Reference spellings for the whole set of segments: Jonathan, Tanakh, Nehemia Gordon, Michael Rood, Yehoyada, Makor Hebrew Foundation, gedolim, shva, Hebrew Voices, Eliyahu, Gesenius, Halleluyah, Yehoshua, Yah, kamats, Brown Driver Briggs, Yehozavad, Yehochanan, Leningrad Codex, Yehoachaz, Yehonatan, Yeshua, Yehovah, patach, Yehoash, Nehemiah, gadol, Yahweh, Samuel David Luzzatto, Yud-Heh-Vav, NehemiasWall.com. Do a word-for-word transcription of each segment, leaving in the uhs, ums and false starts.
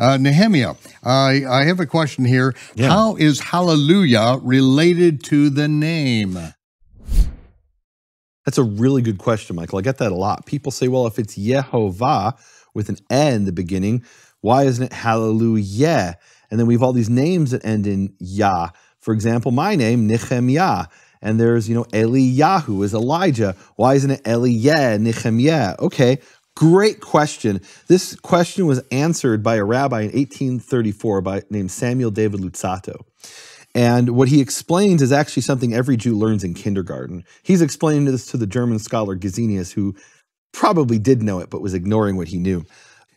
Uh, Nehemiah, I, I have a question here. Yeah. How is Halleluyah related to the name? That's a really good question, Michael. I get that a lot. People say, well, if it's Yehovah with an eh in the beginning, why isn't it Halleluyah? And then we have all these names that end in Yah. For example, my name, Nehemiah. And there's, you know, Eliyahu is Elijah. Why isn't it Eliyah, Nehemiah? Okay, great question. This question was answered by a rabbi in eighteen thirty-four by, named Samuel David Luzzatto. And what he explains is actually something every Jew learns in kindergarten. He's explaining this to the German scholar Gesenius, who probably did know it but was ignoring what he knew.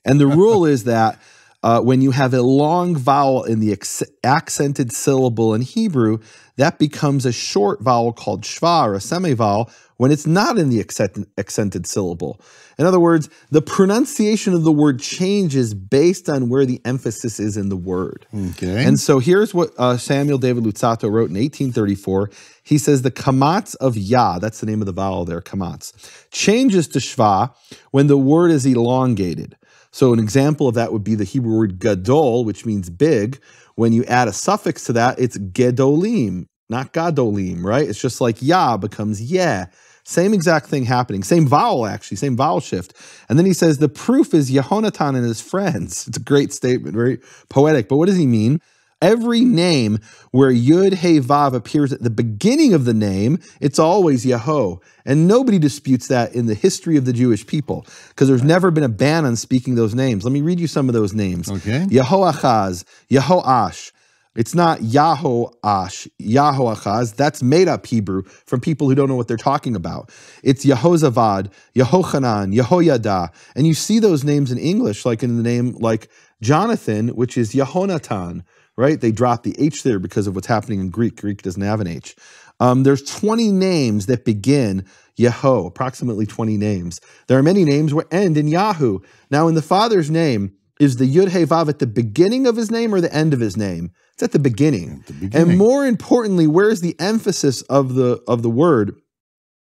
And the rule is that Uh, when you have a long vowel in the accented syllable in Hebrew, that becomes a short vowel called shva, or a semivowel, when it's not in the accented, accented syllable. In other words, the pronunciation of the word changes based on where the emphasis is in the word. Okay. And so here's what uh, Samuel David Luzzatto wrote in eighteen thirty-four. He says, the kamats of Yah, that's the name of the vowel there, kamats, changes to shva when the word is elongated. So an example of that would be the Hebrew word gadol, which means big. When you add a suffix to that, it's gedolim, not gadolim, right? It's just like Yah becomes yeah. Same exact thing happening. Same vowel, actually. Same vowel shift. And then he says the proof is Yehonatan and his friends. It's a great statement, very poetic. But what does he mean? Every name where Yud-Heh-Vav appears at the beginning of the name, it's always Yeho. And nobody disputes that in the history of the Jewish people, because there's never been a ban on speaking those names. Let me read you some of those names. Okay. Yehoachaz, Yehoash. It's not Yehoash, Yehoachaz. That's made-up Hebrew from people who don't know what they're talking about. It's Yehozavad, Yehochanan, Yehoyada. And you see those names in English, like in the name like Jonathan, which is Yehonatan. Right? They dropped the H there because of what's happening in Greek. Greek doesn't have an H. Um, there's twenty names that begin Yeho, approximately twenty names. There are many names where end in Yahoo. Now, in the Father's name, is the Yud-Heh-Vav at the beginning of his name or the end of his name? It's at the beginning. At the beginning. And more importantly, where's the emphasis of the, of the word?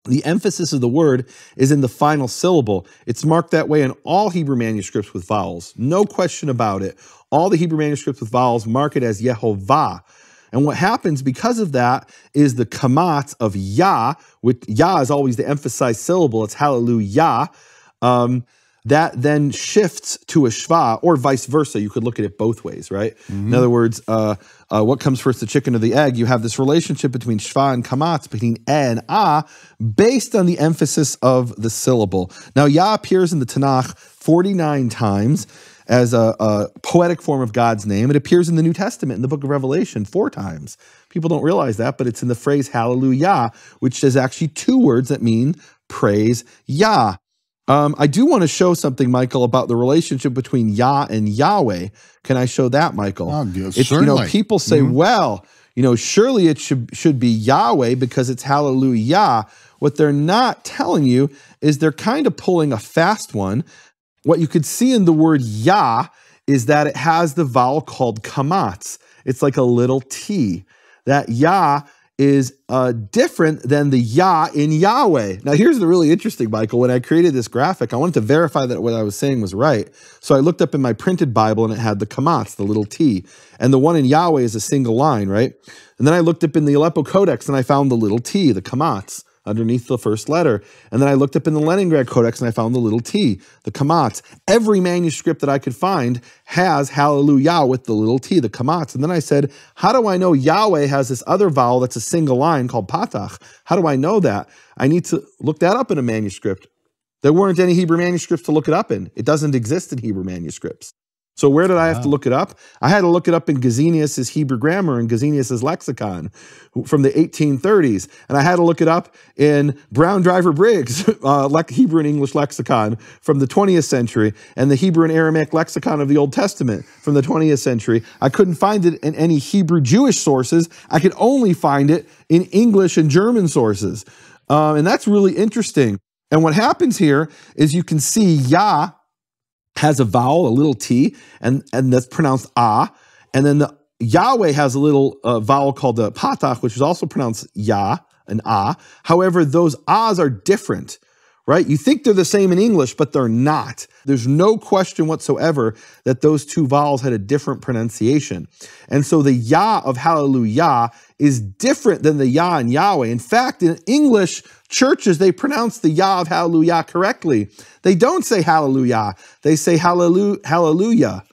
The emphasis of the word is in the final syllable. It's marked that way in all Hebrew manuscripts with vowels. No question about it. All the Hebrew manuscripts with vowels mark it as Yehovah. And what happens because of that is the kamatz of Yah, which Yah is always the emphasized syllable, it's Halleluyah, um, that then shifts to a shva, or vice versa. You could look at it both ways, right? Mm-hmm. In other words, uh, uh, what comes first, the chicken or the egg? You have this relationship between shva and kamatz, between e and a, based on the emphasis of the syllable. Now, Yah appears in the Tanakh forty-nine times as a, a poetic form of God's name. It appears in the New Testament, in the book of Revelation, four times. People don't realize that, but it's in the phrase Halleluyah, which is actually two words that mean praise Yah. Um, I do want to show something, Michael, about the relationship between Yah and Yahweh. Can I show that, Michael? Oh, yes, it's, certainly. You know, people say, mm-hmm. well, you know, surely it should, should be Yahweh because it's Halleluyah. What they're not telling you is they're kind of pulling a fast one. What you could see in the word Yah is that it has the vowel called kamatz. It's like a little T. That Yah is uh, different than the Yah in Yahweh. Now, here's the really interesting, Michael. When I created this graphic, I wanted to verify that what I was saying was right. So I looked up in my printed Bible, and it had the kamatz, the little T. And the one in Yahweh is a single line, right? And then I looked up in the Aleppo Codex, and I found the little T, the kamatz, underneath the first letter. And then I looked up in the Leningrad Codex, and I found the little T, the kamats. Every manuscript that I could find has Halleluyah with the little T, the kamats. And then I said, how do I know Yahweh has this other vowel that's a single line called patach? How do I know that? I need to look that up in a manuscript. There weren't any Hebrew manuscripts to look it up in. It doesn't exist in Hebrew manuscripts. So where did I have wow. to look it up? I had to look it up in Gesenius' Hebrew grammar and Gesenius' lexicon from the eighteen thirties. And I had to look it up in Brown Driver Briggs, uh, Hebrew and English lexicon from the twentieth century, and the Hebrew and Aramaic lexicon of the Old Testament from the twentieth century. I couldn't find it in any Hebrew Jewish sources. I could only find it in English and German sources. Um, and that's really interesting. And what happens here is you can see Yah has a vowel, a little T, and, and that's pronounced ah. And then the Yahweh has a little uh, vowel called the patach, which is also pronounced Yah, an ah. However, those ahs are different, right? You think they're the same in English, but they're not. There's no question whatsoever that those two vowels had a different pronunciation. And so the Yah of Halleluyah is different than the Yah in Yahweh. In fact, in English churches, they pronounce the Yah of Halleluyah correctly. They don't say Hallelujah. They say Hallelu- Hallelujah.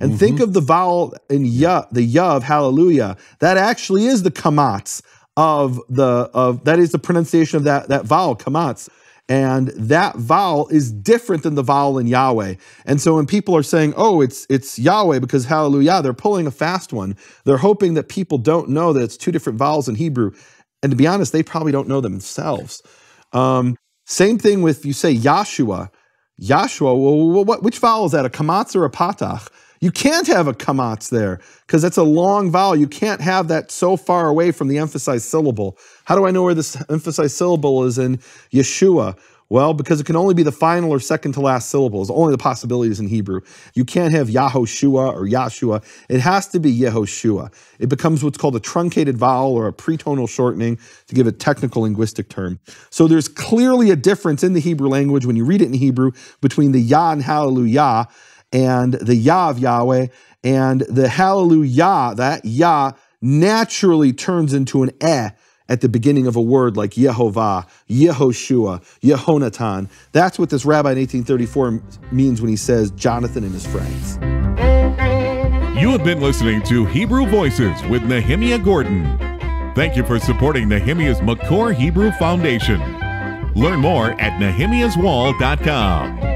And mm-hmm. think of the vowel in Yah, the Yah of Hallelujah. That actually is the kamats of the, of that is the pronunciation of that, that vowel, kamats. And that vowel is different than the vowel in Yahweh. And so when people are saying, oh, it's it's Yahweh because Halleluyah, they're pulling a fast one. They're hoping that people don't know that it's two different vowels in Hebrew. And to be honest, they probably don't know themselves. Um, same thing with, you say Yeshua. Yeshua, well, what, which vowel is that, a kamatz or a patach? You can't have a kamats there because that's a long vowel. You can't have that so far away from the emphasized syllable. How do I know where this emphasized syllable is in Yeshua? Well, because it can only be the final or second to last syllable. It's only the possibilities in Hebrew. You can't have Yehoshua or Yahshua. It has to be Yehoshua. It becomes what's called a truncated vowel or a pretonal shortening, to give a technical linguistic term. So there's clearly a difference in the Hebrew language when you read it in Hebrew between the Yah and Hallelujah, and the Yah of Yahweh, and the Hallelujah, that Yah naturally turns into an eh at the beginning of a word like Yehovah, Yehoshua, Yehonatan. That's what this rabbi in eighteen thirty-four means when he says Jonathan and his friends. You have been listening to Hebrew Voices with Nehemia Gordon. Thank you for supporting Nehemiah's Makor Hebrew Foundation. Learn more at Nehemias Wall dot com.